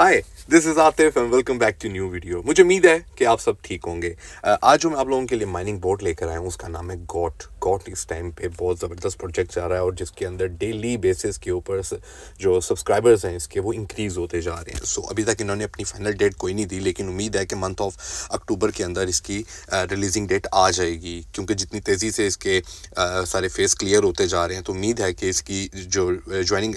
Hi this is Atif and welcome back to new video. मुझे उम्मीद है कि आप सब ठीक होंगे। आज जो मैं आप लोगों के लिए माइनिंग बोर्ड लेकर आया हूँ उसका नाम है गॉड। इस टाइम पे बहुत ज़बरदस्त प्रोजेक्ट जा रहा है और जिसके अंदर डेली बेसिस के ऊपर जो सब्सक्राइबर्स हैं इसके वो इंक्रीज़ होते जा रहे हैं। सो अभी तक इन्होंने अपनी फाइनल डेट कोई नहीं दी, लेकिन उम्मीद है कि मंथ ऑफ अक्टूबर के अंदर इसकी रिलीजिंग डेट आ जाएगी, क्योंकि जितनी तेज़ी से इसके सारे फेस क्लियर होते जा रहे हैं तो उम्मीद है कि इसकी जो ज्वाइनिंग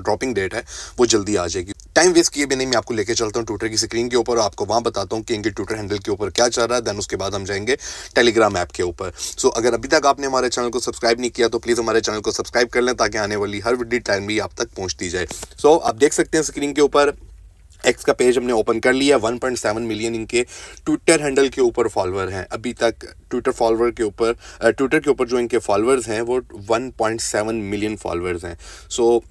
ड्रॉपिंग डेट है वो जल्दी आ जाएगी। टाइम वेस्ट किए बिना मैं आपको लेके चलता हूँ ट्विटर की स्क्रीन के ऊपर, आपको वहाँ बताता हूँ कि इनके ट्विटर हैंडल के ऊपर क्या चल रहा है। दैन उसके बाद हम जाएंगे टेलीग्राम ऐप के ऊपर। सो अगर अभी तक आपने हमारे चैनल को सब्सक्राइब नहीं किया तो प्लीज़ हमारे चैनल को सब्सक्राइब कर लें ताकि आने वाली हर वीडियो टाइम भी आप तक पहुँचती जाए। सो आप देख सकते हैं स्क्रीन के ऊपर एक्स का पेज हमने ओपन कर लिया। 1.7 मिलियन इनके ट्विटर हैंडल के ऊपर फॉलोअर हैं। अभी तक ट्विटर के ऊपर जो इनके फॉलोअर्स हैं वो 1.7 मिलियन फॉलोअर्स हैं। सो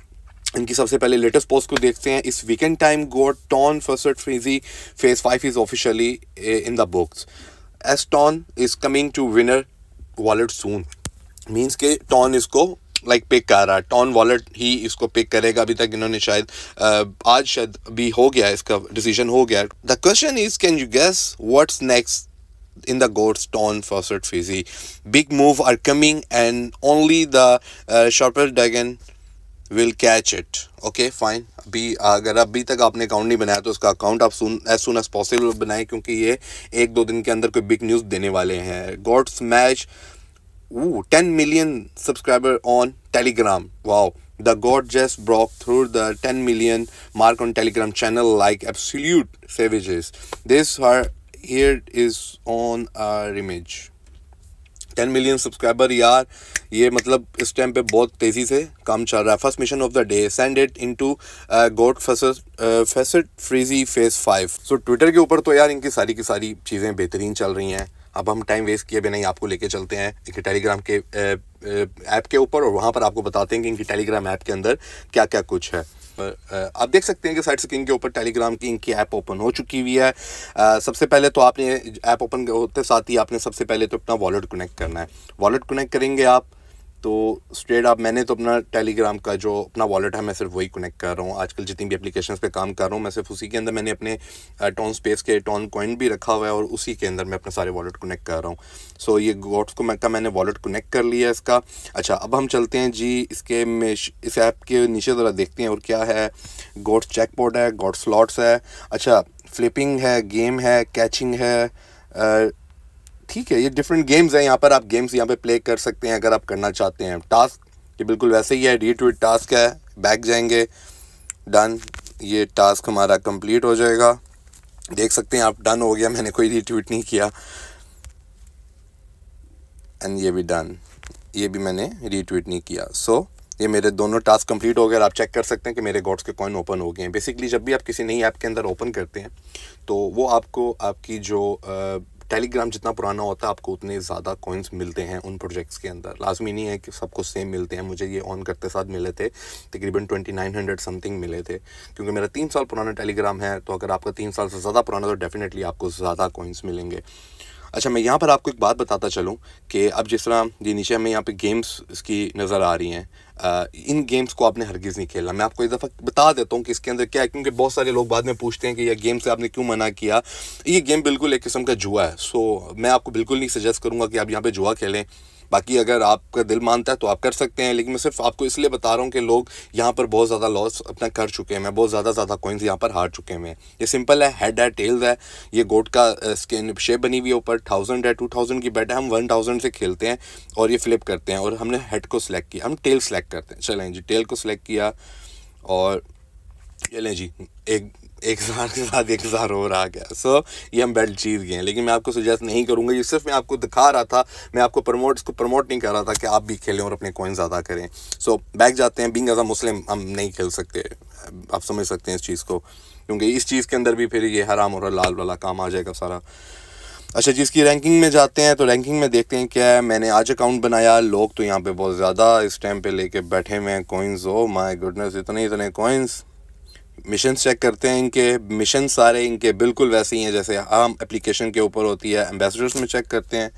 इनकी सबसे पहले लेटेस्ट पोस्ट को देखते हैं। इस weekend time God ton first freezy phase 5 is officially in the books S ton is coming to winner wallet soon. Means के टॉन इसको पिक कर रहा है, टॉन वॉलेट ही इसको पिक करेगा। अभी तक इन्होंने शायद आज शायद भी हो गया, इसका डिसीजन हो गया। The question is can you guess what's next in the gods TON first freezy big move are coming and only the sharper dragon will catch it. Okay fine, अभी अगर अभी तक आपने अकाउंट नहीं बनाया तो उसका अकाउंट आप एज सुन एज पॉसिबल बनाएं, क्योंकि ये एक दो दिन के अंदर कोई बिग न्यूज़ देने वाले हैं। God smash 10 million subscriber on Telegram. Wow, the god just broke through the 10 million mark on Telegram channel like absolute savages. This her here is on our image. 10 million subscriber यार, ये मतलब इस time पे बहुत तेज़ी से काम चल रहा है। First mission of the day send it into god facet freezy phase 5। So Twitter के ऊपर तो यार इनकी सारी की सारी चीज़ें बेहतरीन चल रही हैं। अब हम टाइम वेस्ट किए बिना ही आपको लेके चलते हैं इनके टेलीग्राम के ऐप के ऊपर और वहाँ पर आपको बताते हैं कि इनकी टेलीग्राम ऐप के अंदर क्या क्या कुछ है। आप देख सकते हैं कि साइड स्क्रीन के ऊपर टेलीग्राम की इनकी ऐप ओपन हो चुकी हुई है। सबसे पहले तो आपने ऐप ओपन होते साथ ही आपने सबसे पहले तो अपना वॉलेट कनेक्ट करना है। वॉलेट कनेक्ट करेंगे आप तो स्ट्रेट आप मैंने तो अपना टेलीग्राम का जो अपना वॉलेट है मैं सिर्फ वही कनेक्ट कर रहा हूँ। आजकल जितनी भी एप्लीकेशंस पे काम कर रहा हूँ मैं सिर्फ उसी के अंदर मैंने अपने टॉन स्पेस के टॉन कॉइन भी रखा हुआ है और उसी के अंदर मैं अपने सारे वॉलेट कनेक्ट कर रहा हूँ। सो ये गॉड्स को मैंने वॉलेट कनेक्ट कर लिया इसका। अच्छा, अब हम चलते हैं जी इसके इस ऐप के नीचे ज़रा देखते हैं और क्या है। गॉड्स चेकपॉट है, गॉड स्लॉट्स है, अच्छा फ्लिपिंग है, गेम है, कैचिंग है, ठीक है ये डिफरेंट गेम्स हैं। यहाँ पर आप गेम्स यहाँ पे प्ले कर सकते हैं अगर आप करना चाहते हैं। टास्क ये बिल्कुल वैसे ही है, रीट्वीट टास्क है, बैक जाएंगे, डन, ये टास्क हमारा कंप्लीट हो जाएगा। देख सकते हैं आप, डन हो गया, मैंने कोई रीट्वीट नहीं किया। एंड ये भी डन, ये भी मैंने रीट्वीट नहीं किया। सो ये मेरे दोनों टास्क कंप्लीट हो गए। आप चेक कर सकते हैं कि मेरे गॉड्स के कॉइन ओपन हो गए हैं। बेसिकली जब भी आप किसी नई ऐप के अंदर ओपन करते हैं तो वो आपको आपकी जो टेलीग्राम जितना पुराना होता है आपको उतने ज़्यादा कॉइन्स मिलते हैं उन प्रोजेक्ट्स के अंदर। लाजमी नहीं है कि सबको सेम मिलते हैं। मुझे ये ऑन करते साथ मिले थे तकरीबन 2900 समथिंग मिले थे, क्योंकि मेरा 3 साल पुराना टेलीग्राम है। तो अगर आपका 3 साल से ज़्यादा पुराना तो डेफिनेटली आपको ज़्यादा कॉइन्स मिलेंगे। अच्छा, मैं यहाँ पर आपको एक बात बताता चलूँ कि अब जिस तरह ये नीचे हमें यहाँ पे गेम्स इसकी नज़र आ रही हैं, इन गेम्स को आपने हरगिज़ नहीं खेलना। मैं आपको एक दफ़ा बता देता हूँ कि इसके अंदर क्या है, क्योंकि बहुत सारे लोग बाद में पूछते हैं कि यह गेम से आपने क्यों मना किया। ये गेम बिल्कुल एक किस्म का जुआ है। सो मैं आपको बिल्कुल नहीं सजेस्ट करूँगा कि आप यहाँ पर जुआ खेलें। बाकी अगर आपका दिल मानता है तो आप कर सकते हैं, लेकिन मैं सिर्फ आपको इसलिए बता रहा हूँ कि लोग यहाँ पर बहुत ज़्यादा लॉस अपना कर चुके हैं, बहुत ज़्यादा कॉइन्स यहाँ पर हार चुके हैं। ये सिंपल है, हेड है, टेल्स है, ये गोट का स्किन शेप बनी हुई है, ऊपर 1000 है, 2000 की बेट है। हम 1000 से खेलते हैं और ये फ्लिप करते हैं और हमने हेड को सिलेक्ट किया, हम टेल सेलेक्ट करते हैं। चलें जी, टेल को सिलेक्ट किया और चलें जी 1000 के साथ 1000 हो रहा गया। सो ये हम बेल्ट जीत गए हैं, लेकिन मैं आपको सजेस्ट नहीं करूँगा। ये सिर्फ मैं आपको दिखा रहा था, मैं आपको इसको प्रमोट नहीं कर रहा था कि आप भी खेलें और अपने कॉइन ज़्यादा करें। सो बैक जाते हैं। बीइंग एज अ मुस्लिम हम नहीं खेल सकते, आप समझ सकते हैं इस चीज़ को, क्योंकि इस चीज़ के अंदर भी फिर ये हराम और लाल वाला काम आ जाएगा सारा। अच्छा जी, इसकी रैंकिंग में जाते हैं तो रैंकिंग में देखते हैं क्या है। मैंने आज अकाउंट बनाया, लोग तो यहाँ पर बहुत ज़्यादा इस टाइम पर लेके बैठे हुए हैं कॉइन्स। ओ माय गुडनेस, इतने कॉइन्स मिशन चेक करते हैं, इनके मिशन सारे इनके बिल्कुल वैसे ही हैं जैसे आम एप्लीकेशन के ऊपर होती है। एम्बेसडर्स में चेक करते हैं,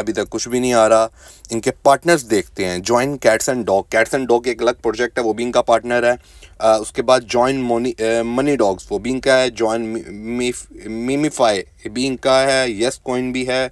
अभी तक कुछ भी नहीं आ रहा। इनके पार्टनर्स देखते हैं, join cats and dog, cats and dog एक अलग प्रोजेक्ट है, वो भी इनका पार्टनर है। उसके बाद जॉइन मनी डॉग्स वो भी इनका है, जॉइन मेमिफाई भी इनका है, येस कॉइन भी है,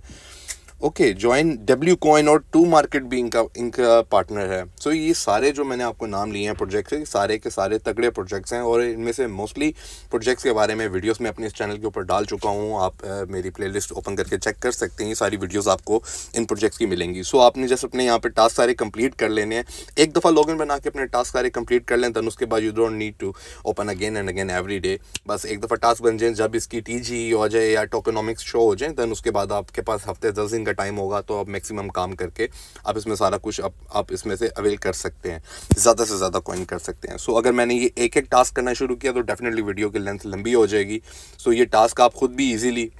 ओके, जॉइन डब्ल्यू कॉइन और टू मार्केट भी इनका पार्टनर है। सो ये सारे जो मैंने आपको नाम लिए हैं प्रोजेक्ट्स, सारे के सारे तगड़े प्रोजेक्ट्स हैं और इनमें से मोस्टली प्रोजेक्ट्स के बारे में वीडियोस में अपने इस चैनल के ऊपर डाल चुका हूँ। आप मेरी प्लेलिस्ट ओपन करके चेक कर सकते हैं, ये सारी वीडियोस आपको इन प्रोजेक्ट्स की मिलेंगी। सो आपने जैसे अपने यहाँ पर टास्क सारे कंप्लीट कर लेने हैं, एक दफ़ा लॉगिन बना के अपने टास्क सारे कंप्लीट कर लें, दैन उसके बाद you don't need to open again and again every day. बस एक दफ़ा टास्क बन जाए, जब इसकी TGE हो जाए या टोकोनॉमिक्स शो हो जाए, दैन उसके बाद आपके पास हफ्ते 10 दिन का टाइम होगा, तो आप मैक्सिमम काम करके आप इसमें सारा कुछ आप इसमें से अवेल कर सकते हैं, ज़्यादा से ज़्यादा कॉइन कर सकते हैं। सो अगर मैंने ये एक एक टास्क करना शुरू किया तो डेफिनेटली वीडियो की लेंथ लंबी हो जाएगी। सो ये टास्क आप खुद भी इजीली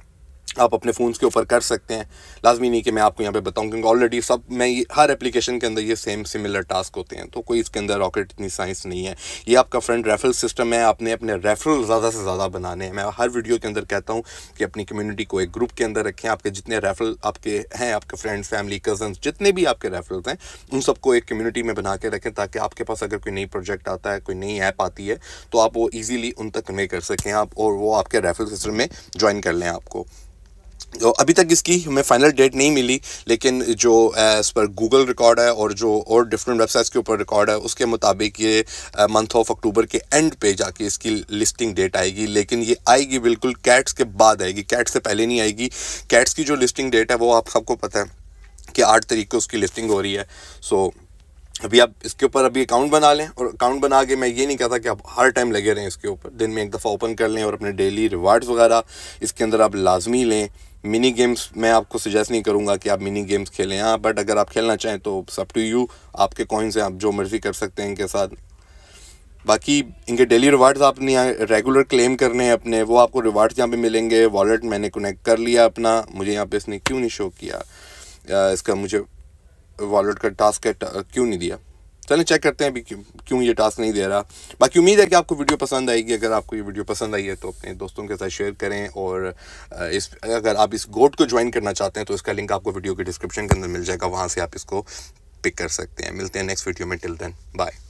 आप अपने फ़ोन्स के ऊपर कर सकते हैं, लाजमी नहीं कि मैं आपको यहाँ पे बताऊँ क्योंकि ऑलरेडी सब मैं हर एप्लीकेशन के अंदर ये सेम सिमिलर टास्क होते हैं, तो कोई इसके अंदर रॉकेट इतनी साइंस नहीं है। ये आपका फ्रेंड रेफरल सिस्टम है, आपने अपने रेफरल ज़्यादा से ज़्यादा बनाने हैं। मैं हर वीडियो के अंदर कहता हूँ कि अपनी कम्यूनिटी को एक ग्रुप के अंदर रखें, आपके जितने रेफरल आपके हैं, आपके फ्रेंड्स, फैमिली, कजन्स, जितने भी आपके रेफरल्स हैं, उन सबको एक कम्यूनिटी में बना के रखें, ताकि आपके पास अगर कोई नई प्रोजेक्ट आता है, कोई नई ऐप आती है, तो आप वो ईज़िली उन तक कन्वे कर सकें आप, और वो आपके रेफरल सिस्टम में ज्वाइन कर लें आपको। तो अभी तक इसकी हमें फाइनल डेट नहीं मिली, लेकिन जो इस पर गूगल रिकॉर्ड है और जो और डिफरेंट वेबसाइट्स के ऊपर रिकॉर्ड है, उसके मुताबिक ये मंथ ऑफ अक्टूबर के एंड पे जाके इसकी लिस्टिंग डेट आएगी, लेकिन ये आएगी बिल्कुल कैट्स के बाद आएगी, कैट्स से पहले नहीं आएगी। कैट्स की जो लिस्टिंग डेट है वो आप सबको पता है कि 8 तारीख को उसकी लिस्टिंग हो रही है। सो अभी आप इसके ऊपर अभी अकाउंट बना लें, और अकाउंट बना के मैं ये नहीं कहता कि आप हर टाइम लगे रहें इसके ऊपर, दिन में एक दफ़ा ओपन कर लें और अपने डेली रिवार्ड्स वगैरह इसके अंदर आप लाजमी लें। मिनी गेम्स मैं आपको सजेस्ट नहीं करूंगा कि आप मिनी गेम्स खेलें, हाँ, बट अगर आप खेलना चाहें तो इट्स अप टू यू, आपके कॉइन से आप जो मर्जी कर सकते हैं इनके साथ। बाकी इनके डेली रिवार्ड्स आपने यहाँ रेगुलर क्लेम करने हैं अपने, वो आपको रिवार्ड्स यहाँ पे मिलेंगे। वॉलेट मैंने कनेक्ट कर लिया अपना, मुझे यहाँ पे इसने क्यों नहीं शो किया, इसका मुझे वॉलेट का टास्क क्यों नहीं दिया, चलें चेक करते हैं अभी क्यों ये टास्क नहीं दे रहा। बाकी उम्मीद है कि आपको वीडियो पसंद आएगी, अगर आपको ये वीडियो पसंद आई है तो अपने दोस्तों के साथ शेयर करें, और इस अगर आप इस गोड को ज्वाइन करना चाहते हैं तो इसका लिंक आपको वीडियो के डिस्क्रिप्शन के अंदर मिल जाएगा, वहाँ से आप इसको पिक कर सकते हैं। मिलते हैं नेक्स्ट वीडियो में, टिल देन बाय।